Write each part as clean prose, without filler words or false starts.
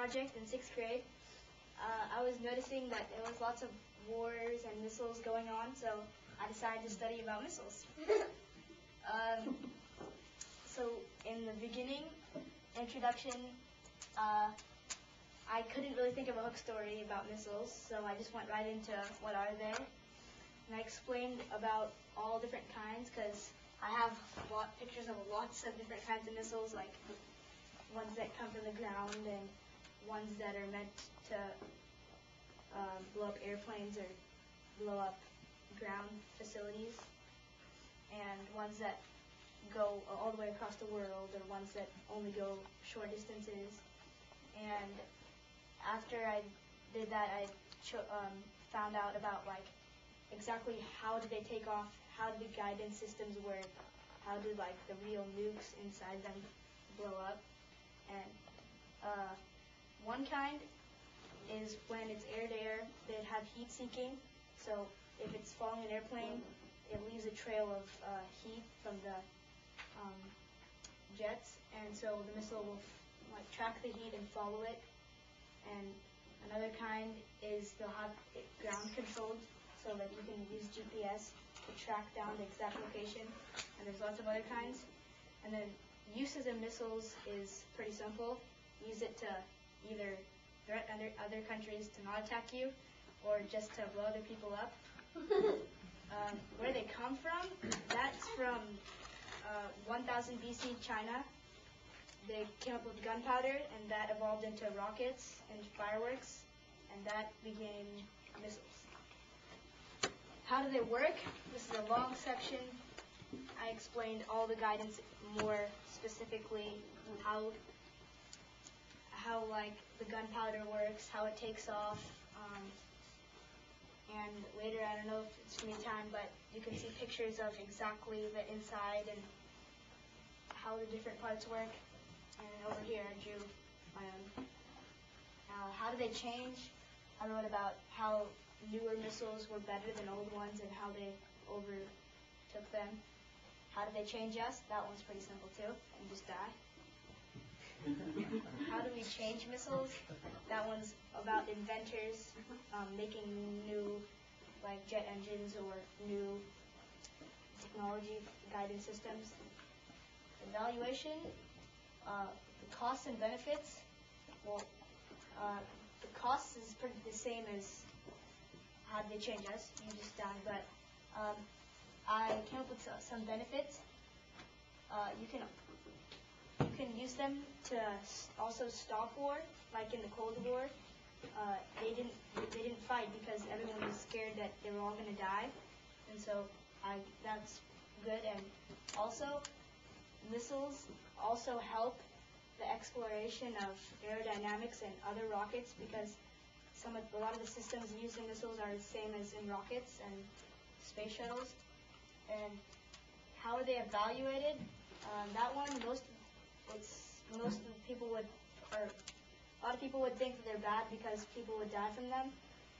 project in 6th grade, I was noticing that there was lots of wars and missiles going on, so I decided to study about missiles. So in the beginning, introduction, I couldn't really think of a hook story about missiles, so I just went right into what are they. And I explained about all different kinds, because I have pictures of lots of different kinds of missiles, like ones that come from the ground and ones that are meant to blow up airplanes or blow up ground facilities, and ones that go all the way across the world, or ones that only go short distances. And after I did that, I found out about exactly how did they take off, how do the guidance systems work, how do the real nukes inside them blow up. And one kind is when it's air-to-air, they'd have heat seeking. So if it's falling an airplane, it leaves a trail of heat from the jets, and so the missile will track the heat and follow it. And another kind is they'll have it ground controlled, so that you can use GPS to track down the exact location. And there's lots of other kinds. And then uses of missiles is pretty simple. Use it to either threaten other countries to not attack you, or just to blow other people up. Where they come from, that's from 1000 BC China. They came up with gunpowder, and that evolved into rockets and fireworks, and that became missiles. How do they work? This is a long section. I explained all the guidance more specifically, how the gunpowder works, how it takes off, and later, I don't know if it's gonna be time, but you can see pictures of exactly the inside and how the different parts work. And over here, I drew my own. Now, how do they change? I wrote about how newer missiles were better than old ones and how they overtook them. How do they change us? That one's pretty simple too, and just die. How do we change missiles? That one's about inventors making new jet engines or new technology guidance systems. Evaluation, the costs and benefits. Well, the cost is pretty the same as how they change us. You just die. But I came up with some benefits. You can use them to also stop war, like in the Cold War. They didn't fight because everyone was scared that they were all going to die, and so that's good. And also, missiles also help the exploration of aerodynamics and other rockets, because a lot of the systems used in missiles are the same as in rockets and space shuttles. And how are they evaluated? That one, a lot of people would think that they're bad because people would die from them,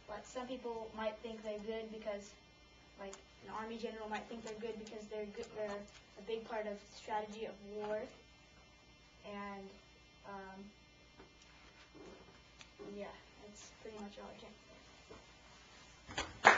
but some people might think they're good because, an army general might think they're good because they're a big part of strategy of war. And yeah, that's pretty much all I can.